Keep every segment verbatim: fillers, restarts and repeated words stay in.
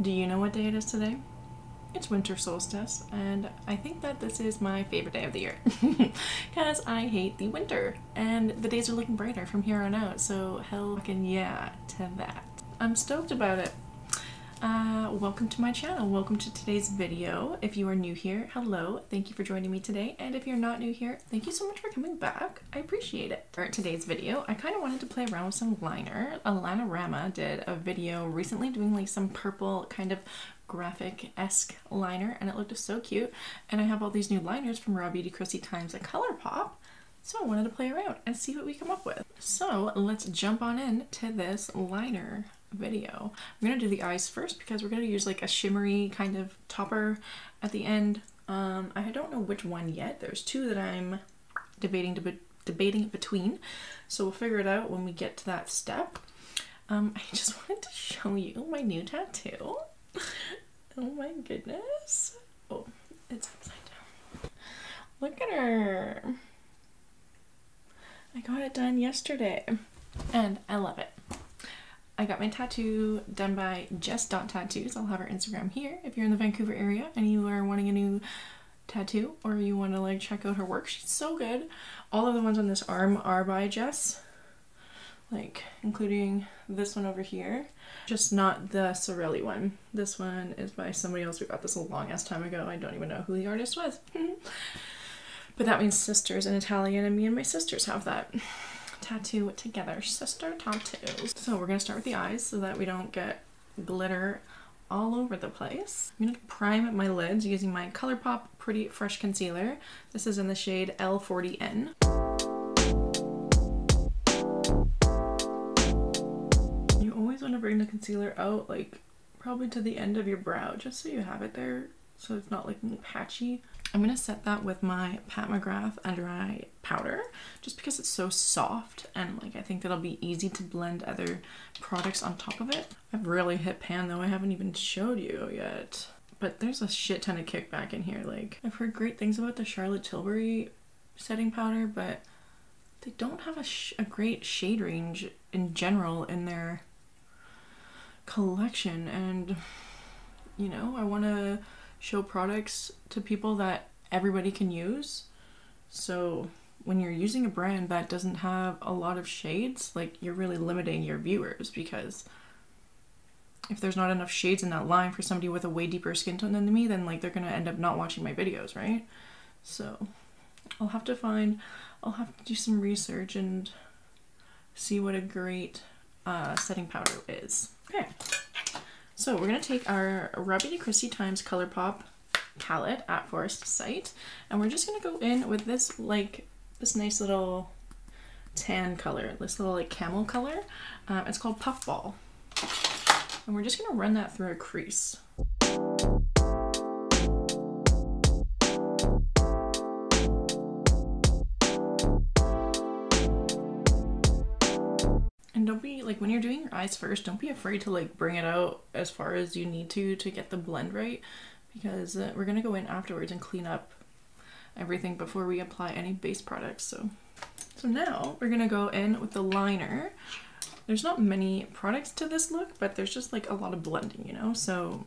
Do you know what day it is today? It's winter solstice, and I think that this is my favorite day of the year because I hate the winter, and the days are looking brighter from here on out, so hell fucking yeah to that. I'm stoked about it. Uh, welcome to my channel. Welcome to today's video. If you are new here, hello. Thank you for joining me today. And if you're not new here, thank you so much for coming back. I appreciate it. For today's video, I kind of wanted to play around with some liner. Allana Rama did a video recently doing like some purple kind of graphic-esque liner, and it looked so cute. And I have all these new liners from Raw Beauty Kristi times at Colourpop. So I wanted to play around and see what we come up with. So let's jump on in to this liner video. I'm gonna do the eyes first because we're gonna use like a shimmery kind of topper at the end. Um, I don't know which one yet. There's two that I'm debating deb debating between, so we'll figure it out when we get to that step. Um, I just wanted to show you my new tattoo. Oh my goodness! Oh, it's upside down. Look at her. I got it done yesterday, and I love it. I got my tattoo done by jess dot tattoos. I'll have her Instagram here. If you're in the Vancouver area and you are wanting a new tattoo or you want to like check out her work, she's so good. All of the ones on this arm are by Jess, like including this one over here, just not the Sorelli one. This one is by somebody else. We got this a long ass time ago. I don't even know who the artist was. But that means sisters in Italian, and me and my sisters have that tattoo together. Sister tattoos. So we're gonna start with the eyes so that we don't get glitter all over the place. I'm gonna prime my lids using my Colourpop Pretty Fresh Concealer. This is in the shade L forty N. You always want to bring the concealer out, like probably to the end of your brow, just so you have it there, so it's not like patchy. I'm gonna set that with my Pat McGrath under eye powder just because it's so soft, and like I think that'll be easy to blend other products on top of it. I've really hit pan though, I haven't even showed you yet. But there's a shit ton of kickback in here. Like I've heard great things about the Charlotte Tilbury setting powder, but they don't have a, sh a great shade range in general in their collection, and you know, I wanna show products to people that everybody can use. So when you're using a brand that doesn't have a lot of shades, like you're really limiting your viewers, because if there's not enough shades in that line for somebody with a way deeper skin tone than me, then like they're gonna end up not watching my videos, right? So I'll have to find, I'll have to do some research and see what a great uh, setting powder is. Okay. So we're going to take our Raw Beauty Kristi times Colourpop palette at Forest Sight, and we're just going to go in with this like this nice little tan color, this little like camel color. Um, it's called Puffball, and we're just going to run that through a crease. Don't be like, when you're doing your eyes first, don't be afraid to like bring it out as far as you need to to get the blend right, because uh, we're gonna go in afterwards and clean up everything before we apply any base products. So so now we're gonna go in with the liner. There's not many products to this look, but there's just like a lot of blending, you know, so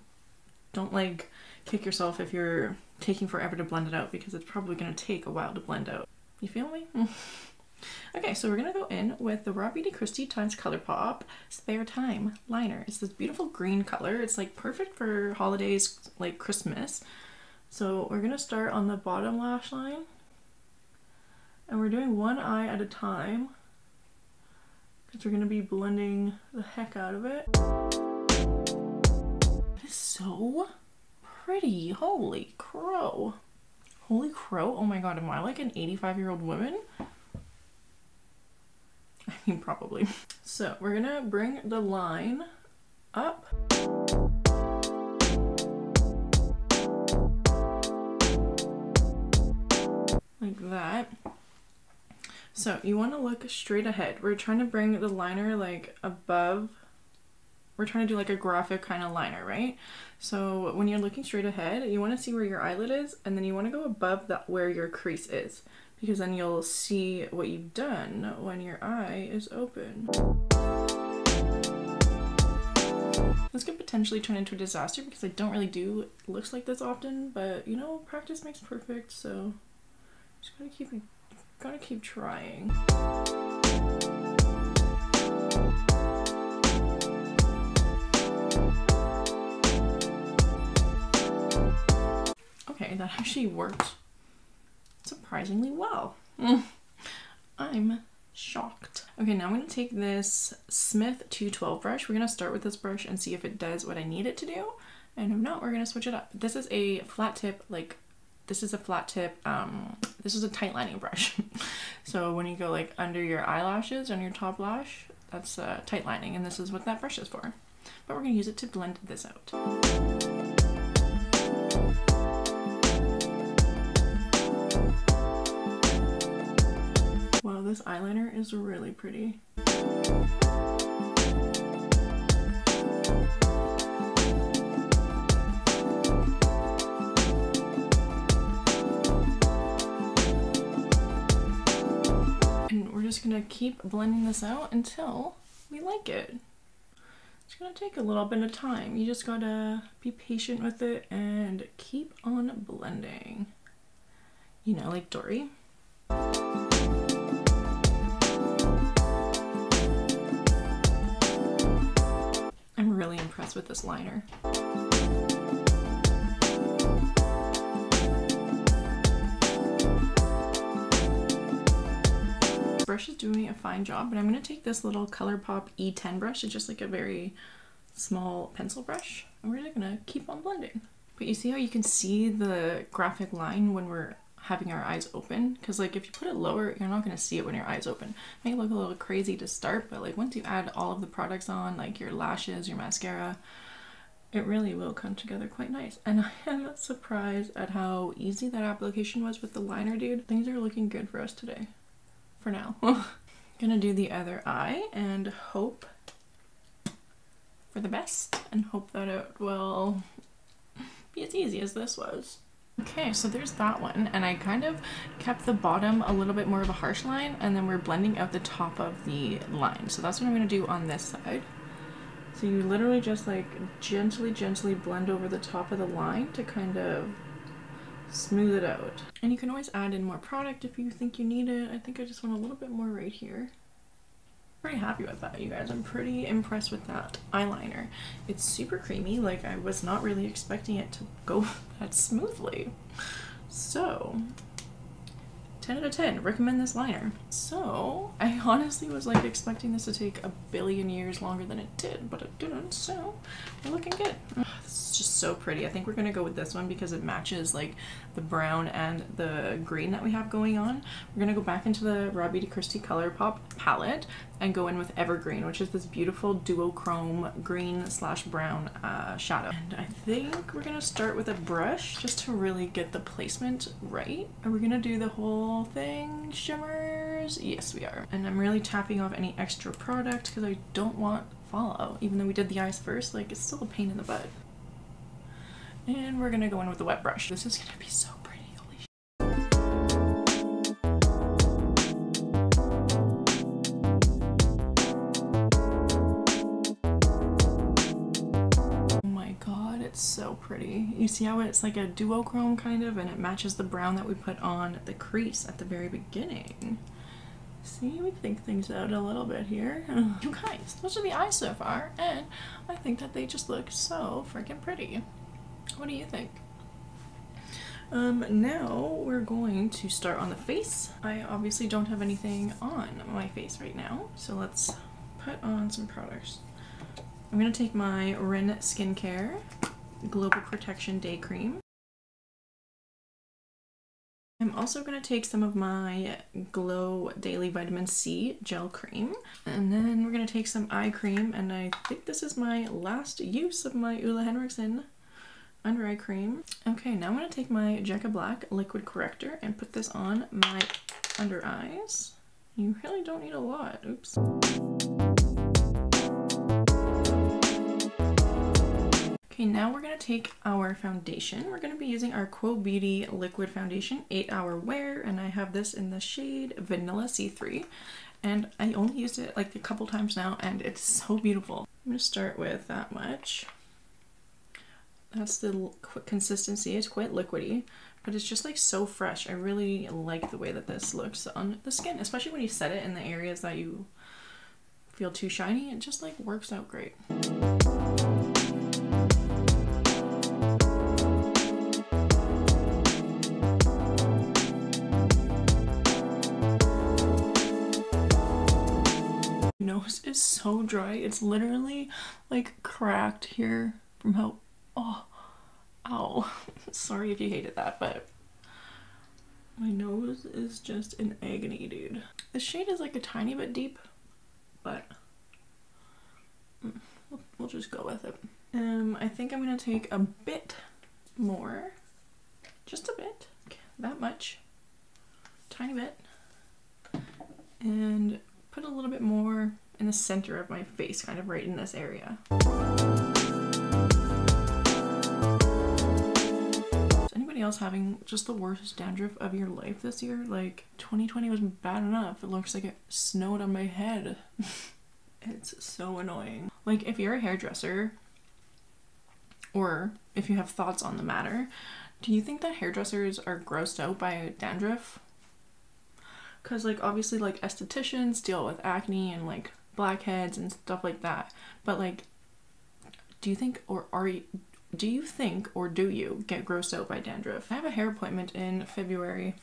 don't like kick yourself if you're taking forever to blend it out, because it's probably gonna take a while to blend out. You feel me? Okay, so we're gonna go in with the Raw Beauty Kristi times Colourpop Spare Time Liner. It's this beautiful green color. It's like perfect for holidays, like Christmas. So we're gonna start on the bottom lash line, and we're doing one eye at a time because we're gonna be blending the heck out of it. It is so pretty. Holy crow. Holy crow. Oh my god, am I like an eighty-five year old woman? I mean, probably. So we're gonna bring the line up. Like that. So you wanna look straight ahead. We're trying to bring the liner like above. We're trying to do like a graphic kind of liner, right? So when you're looking straight ahead, you wanna see where your eyelid is, and then you wanna go above that where your crease is, because then you'll see what you've done when your eye is open. This could potentially turn into a disaster because I don't really do looks like this often, but you know, practice makes perfect, so just gotta keep gotta keep trying. Okay, that actually worked surprisingly well. I'm shocked. Okay, now I'm going to take this Smith two twelve brush. We're going to start with this brush and see if it does what I need it to do, and if not, we're going to switch it up. This is a flat tip, like this is a flat tip, um, this is a tight lining brush. So when you go like under your eyelashes, on your top lash, that's uh, tight lining, and this is what that brush is for. But we're going to use it to blend this out. Wow, this eyeliner is really pretty. And we're just gonna keep blending this out until we like it. It's gonna take a little bit of time. You just gotta be patient with it and keep on blending. You know, like Dory. I'm really impressed with this liner. This brush is doing a fine job, but I'm going to take this little Colourpop E ten brush. It's just like a very small pencil brush. I'm really going to keep on blending. But you see how you can see the graphic line when we're having our eyes open? Because like if you put it lower, you're not going to see it when your eyes open. It may look a little crazy to start, but like once you add all of the products on, like your lashes, your mascara, it really will come together quite nice. And I am surprised at how easy that application was with the liner, dude. Things are looking good for us today. For now. Gonna do the other eye and hope for the best and hope that it will be as easy as this was. Okay, so there's that one, and I kind of kept the bottom a little bit more of a harsh line, and then we're blending out the top of the line. So that's what I'm going to do on this side. So you literally just like gently, gently blend over the top of the line to kind of smooth it out. And you can always add in more product if you think you need it. I think I just want a little bit more right here. Pretty happy with that, you guys. I'm pretty impressed with that eyeliner. It's super creamy, like I was not really expecting it to go that smoothly. So, ten out of ten, recommend this liner. So, I honestly was like expecting this to take a billion years longer than it did, but it didn't, so we're looking good. Oh, this is just so pretty. I think we're gonna go with this one because it matches like the brown and the green that we have going on. We're gonna go back into the Raw Beauty Kristi Colourpop palette and go in with Evergreen, which is this beautiful duochrome green slash brown uh, shadow. And I think we're gonna start with a brush just to really get the placement right. Are we gonna do the whole thing? Shimmers? Yes, we are. And I'm really tapping off any extra product because I don't want fallout. Even though we did the eyes first, like it's still a pain in the butt. And we're gonna go in with the wet brush. This is gonna be so pretty. So pretty. You see how it's like a duochrome kind of, and it matches the brown that we put on the crease at the very beginning. See, we think things out a little bit here. You guys, those are the eyes so far, and I think that they just look so freaking pretty. What do you think? Um, now we're going to start on the face. I obviously don't have anything on my face right now, so let's put on some products. I'm gonna take my Ren Skincare Global Protection Day Cream. I'm also going to take some of my Glow Daily Vitamin C Gel Cream, and then we're going to take some eye cream, and I think this is my last use of my Ulla Henriksen under eye cream. Okay, now I'm going to take my Jecca Blac Liquid Corrector and put this on my under eyes. You really don't need a lot. Oops. Okay, now we're going to take our foundation. We're going to be using our Quo Beauty Liquid Foundation eight hour wear, and I have this in the shade Vanilla C three. and I only used it like a couple times now, and it's so beautiful. I'm gonna start with that much. That's the consistency. It's quite liquidy, but it's just like so fresh. I really like the way that this looks on the skin, especially when you set it in the areas that you feel too shiny. It just like works out great. Nose is so dry. It's literally like cracked here from how, oh, ow. Sorry if you hated that, but my nose is just in agony, dude. The shade is like a tiny bit deep, but we'll just go with it. Um, I think I'm gonna take a bit more, just a bit, that much, tiny bit, and put a little bit more in the center of my face, kind of right in this area. Is anybody else having just the worst dandruff of your life this year? Like, twenty twenty was bad enough. It looks like it snowed on my head. It's so annoying. Like, if you're a hairdresser, or if you have thoughts on the matter, do you think that hairdressers are grossed out by dandruff? Because, like, obviously, like, estheticians deal with acne and, like, blackheads and stuff like that. But, like, do you think or are you, do you think or do you get grossed out by dandruff? I have a hair appointment in February,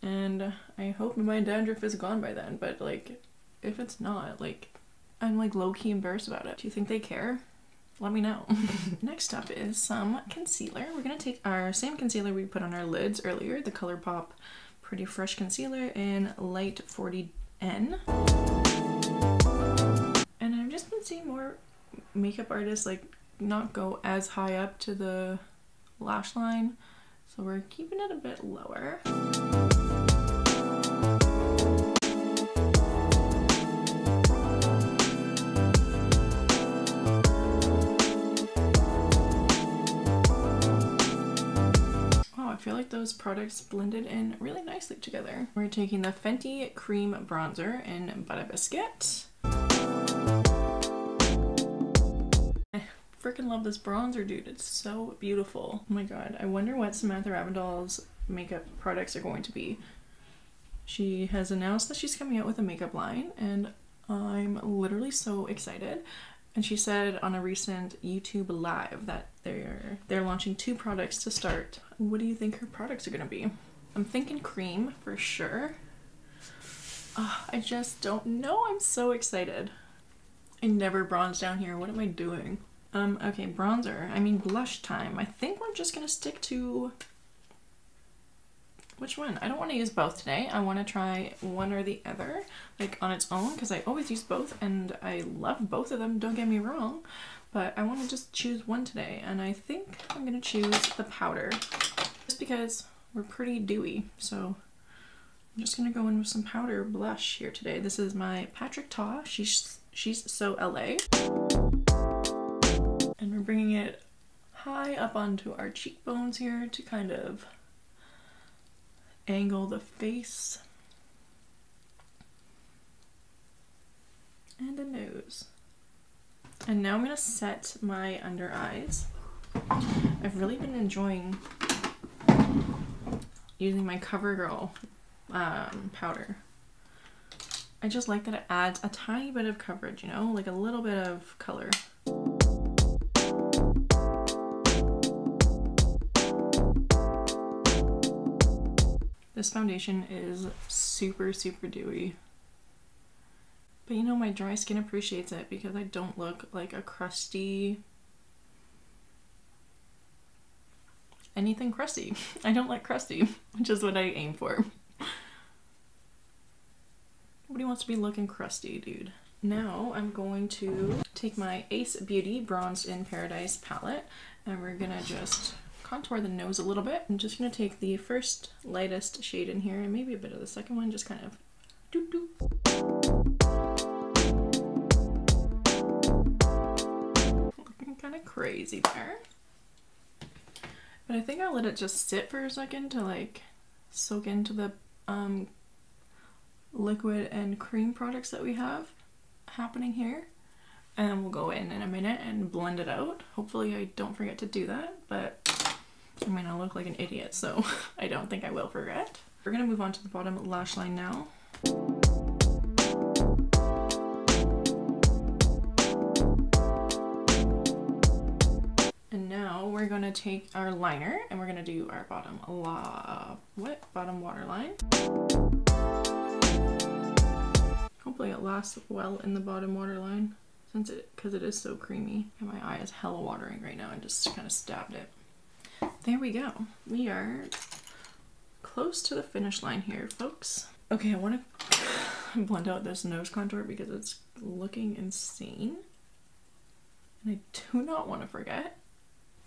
and I hope my dandruff is gone by then. But, like, if it's not, like, I'm, like, low-key embarrassed about it. Do you think they care? Let me know. Next up is some concealer. We're going to take our same concealer we put on our lids earlier, the Colourpop Pretty Fresh Concealer in Light forty N. And I've just been seeing more makeup artists like not go as high up to the lash line, so we're keeping it a bit lower. I feel like those products blended in really nicely together. We're taking the Fenty Cream Bronzer in Butter Biscuit. I freaking love this bronzer, dude. It's so beautiful. Oh my god, I wonder what Samantha Ravindall's makeup products are going to be. She has announced that she's coming out with a makeup line, and I'm literally so excited. And she said on a recent YouTube live that they're they're launching two products to start. What do you think her products are gonna be? I'm thinking cream for sure. Oh, I just don't know. I'm so excited. I never bronze down here. What am I doing? Um, okay, bronzer. I mean blush time. I think we're just gonna stick to... Which one? I don't want to use both today. I want to try one or the other, like on its own, because I always use both and I love both of them, don't get me wrong, but I want to just choose one today, and I think I'm going to choose the powder just because we're pretty dewy. So I'm just going to go in with some powder blush here today. This is my Patrick Ta. She's, she's so L A. And we're bringing it high up onto our cheekbones here to kind of angle the face and the nose. And now I'm gonna set my under eyes. I've really been enjoying using my CoverGirl um, powder. I just like that it adds a tiny bit of coverage, you know, like a little bit of color. This foundation is super, super dewy. But you know, my dry skin appreciates it because I don't look like a crusty... anything crusty. I don't like crusty, which is what I aim for. Nobody wants to be looking crusty, dude. Now I'm going to take my Ace Beauty Bronzed in Paradise palette, and we're gonna just contour the nose a little bit. I'm just going to take the first lightest shade in here and maybe a bit of the second one, just kind of doop doop. Looking kind of crazy there. But I think I'll let it just sit for a second to like soak into the um, liquid and cream products that we have happening here. And then we'll go in in a minute and blend it out. Hopefully I don't forget to do that, but I mean, I look like an idiot, so I don't think I will forget. We're gonna move on to the bottom lash line now. And now we're gonna take our liner and we're gonna do our bottom la what? Bottom waterline. Hopefully it lasts well in the bottom waterline. Since it, because it is so creamy, and my eye is hella watering right now, and just kind of stabbed it. There we go. We are close to the finish line here, folks. Okay, I want to blend out this nose contour because it's looking insane, and I do not want to forget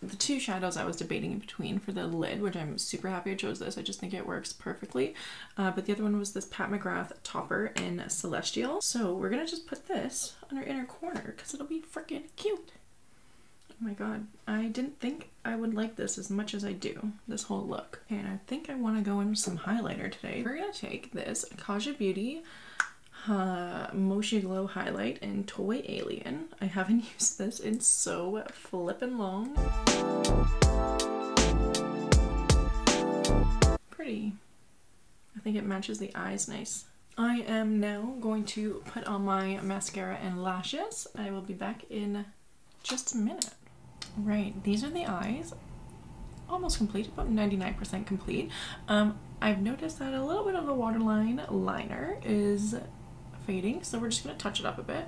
the two shadows I was debating in between for the lid, which I'm super happy I chose this. I just think it works perfectly. Uh, but the other one was this Pat McGrath topper in Celestial. So we're gonna just put this on our inner corner because it'll be freaking cute. Oh my god, I didn't think I would like this as much as I do, this whole look. Okay, and I think I want to go in with some highlighter today. We're gonna take this Kaja Beauty Uh, Motion Glow Highlight in Toy Alien. I haven't used this in so flippin' long. Pretty. I think it matches the eyes nice. I am now going to put on my mascara and lashes. I will be back in just a minute. Right, these are the eyes. Almost complete, about ninety-nine percent complete. Um, I've noticed that a little bit of the waterline liner is fading, so we're just going to touch it up a bit.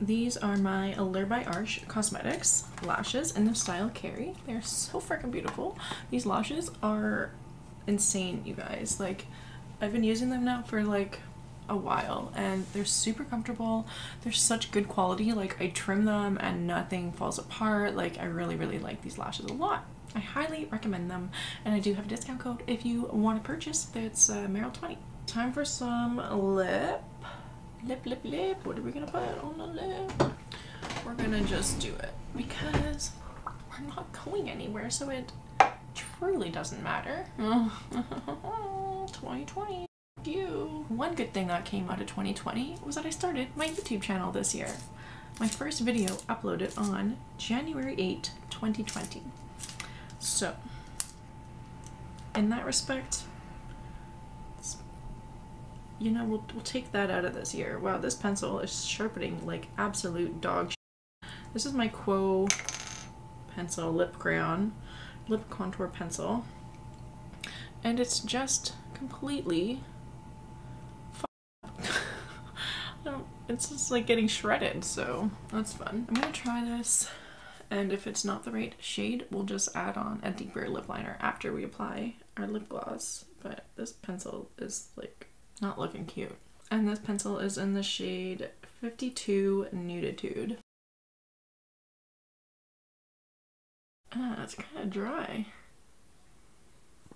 These are my Allure by Arsh Cosmetics lashes in the style Carrie. They're so freaking beautiful. These lashes are insane, you guys. Like, I've been using them now for like a while, and they're super comfortable. They're such good quality. Like, I trim them and nothing falls apart. Like, I really really like these lashes a lot. I highly recommend them, and I do have a discount code if you want to purchase. That's uh, Meryl twenty. Time for some lip. Lip, lip, lip. What are we gonna put on the lip? We're gonna just do it because we're not going anywhere, so it truly doesn't matter. twenty twenty. You. One good thing that came out of twenty twenty was that I started my YouTube channel this year. My first video uploaded on January eighth, twenty twenty. So, in that respect, you know, we'll, we'll take that out of this year. Wow, this pencil is sharpening like absolute dog shit. This is my Quo pencil, lip crayon, lip contour pencil. And it's just completely it's just like getting shredded, so that's fun. I'm gonna try this, and if it's not the right shade, we'll just add on a deeper lip liner after we apply our lip gloss. But this pencil is like not looking cute. And this pencil is in the shade fifty-two Nuditude. Ah, it's kind of dry.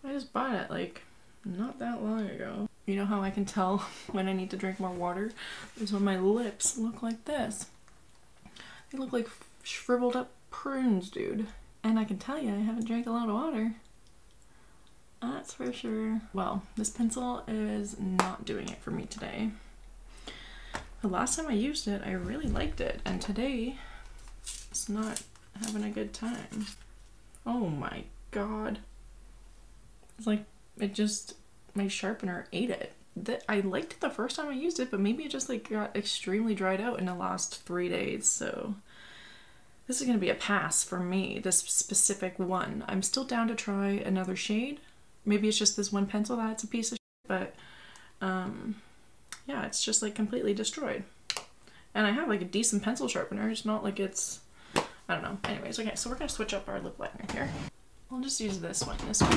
I just bought it like not that long ago. You know how I can tell when I need to drink more water? Is when my lips look like this. They look like shriveled up prunes, dude. And I can tell you, I haven't drank a lot of water. That's for sure. Well, this pencil is not doing it for me today. The last time I used it, I really liked it. And today, it's not having a good time. Oh my god. It's like, it just... my sharpener ate it. That I liked it the first time I used it, but maybe it just like got extremely dried out in the last three days. So this is gonna be a pass for me, this specific one. I'm still down to try another shade. Maybe it's just this one pencil that's a piece of shit, but um, yeah, it's just like completely destroyed. And I have like a decent pencil sharpener. It's not like it's, I don't know. Anyways, okay, so we're gonna switch up our lip liner here. I'll just use this one. This one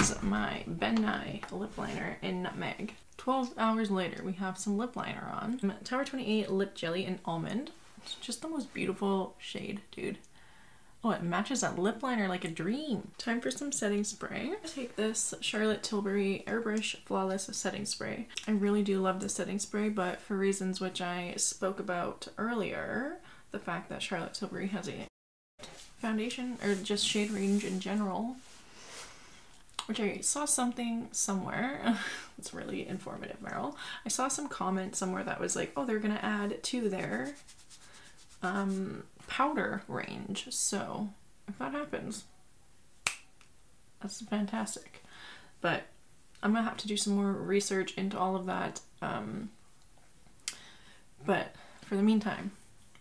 is my Ben Nye lip liner in Nutmeg. twelve hours later, we have some lip liner on. Tower twenty-eight Lip Jelly in Almond. It's just the most beautiful shade, dude. Oh, it matches that lip liner like a dream. Time for some setting spray. I take this Charlotte Tilbury Airbrush Flawless Setting Spray. I really do love this setting spray, but for reasons which I spoke about earlier, the fact that Charlotte Tilbury has a foundation or just shade range in general, which I saw something somewhere. It's really informative, Meryl. I saw some comment somewhere that was like, oh, they're gonna add to their um, powder range. So if that happens, that's fantastic. But I'm gonna have to do some more research into all of that. Um, but for the meantime,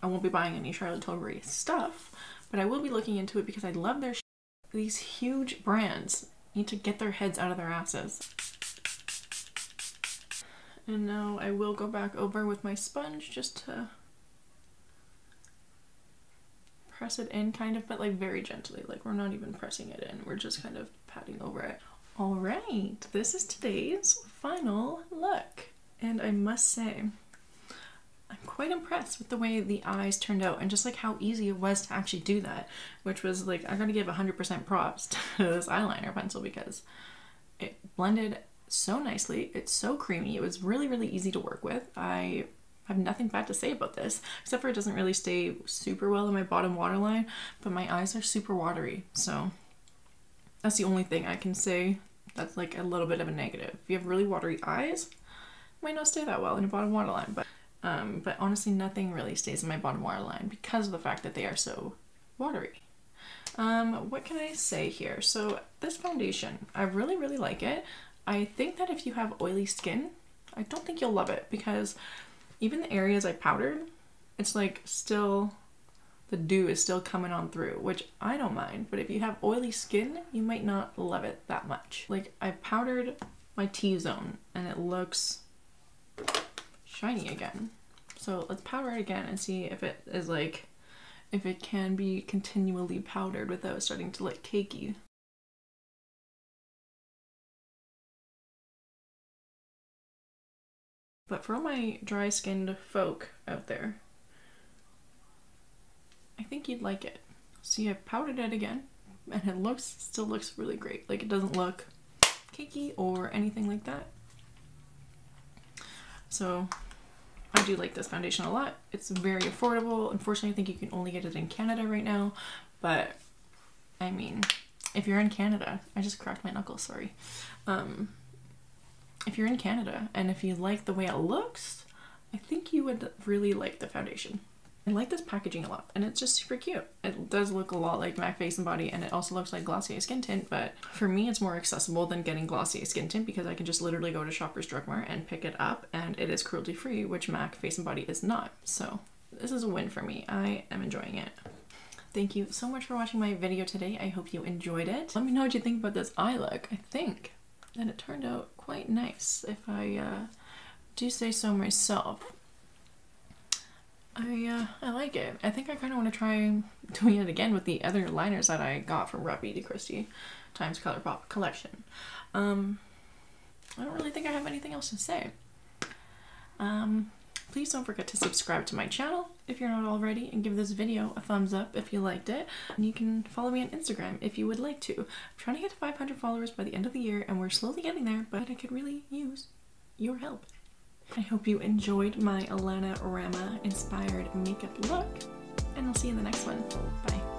I won't be buying any Charlotte Tilbury stuff, but I will be looking into it because I love their sh these huge brands need to get their heads out of their asses. And now I will go back over with my sponge just to press it in kind of, but like very gently, like we're not even pressing it in, we're just kind of patting over it. All right, this is today's final look. And I must say, I'm quite impressed with the way the eyes turned out and just like how easy it was to actually do that, which was like, I'm gonna give one hundred percent props to this eyeliner pencil because it blended so nicely. It's so creamy. It was really, really easy to work with. I have nothing bad to say about this, except for it doesn't really stay super well in my bottom waterline, but my eyes are super watery. So that's the only thing I can say that's like a little bit of a negative. If you have really watery eyes, it might not stay that well in your bottom waterline, but Um, but honestly, nothing really stays in my bottom waterline because of the fact that they are so watery. Um, what can I say here? So this foundation, I really, really like it. I think that if you have oily skin, I don't think you'll love it because even the areas I powdered, it's like still, the dew is still coming on through, which I don't mind. But if you have oily skin, you might not love it that much. Like I powdered my T-zone and it looks shiny again. So let's powder it again and see if it is like, if it can be continually powdered without starting to look cakey. But for all my dry skinned folk out there, I think you'd like it. See, I've powdered it again and it looks, still looks really great. Like it doesn't look cakey or anything like that. So I do like this foundation a lot. It's very affordable. Unfortunately, I think you can only get it in Canada right now, but I mean, if you're in Canada, I just cracked my knuckles, sorry. Um, if you're in Canada and if you like the way it looks, I think you would really like the foundation. I like this packaging a lot and it's just super cute. It does look a lot like MAC Face and Body and it also looks like Glossier Skin Tint, but for me it's more accessible than getting Glossier Skin Tint because I can just literally go to Shoppers Drug Mart and pick it up and it is cruelty free, which MAC Face and Body is not. So this is a win for me. I am enjoying it. Thank you so much for watching my video today. I hope you enjoyed it. Let me know what you think about this eye look. I think that it turned out quite nice if I uh, do say so myself. I, uh, I like it. I think I kind of want to try doing it again with the other liners that I got from Raw Beauty Kristi times Colourpop collection. Um, I don't really think I have anything else to say. Um, please don't forget to subscribe to my channel if you're not already and give this video a thumbs up if you liked it. And you can follow me on Instagram if you would like to. I'm trying to get to five hundred followers by the end of the year and we're slowly getting there, but I could really use your help. I hope you enjoyed my Allana Rama inspired makeup look, and I'll see you in the next one. Bye.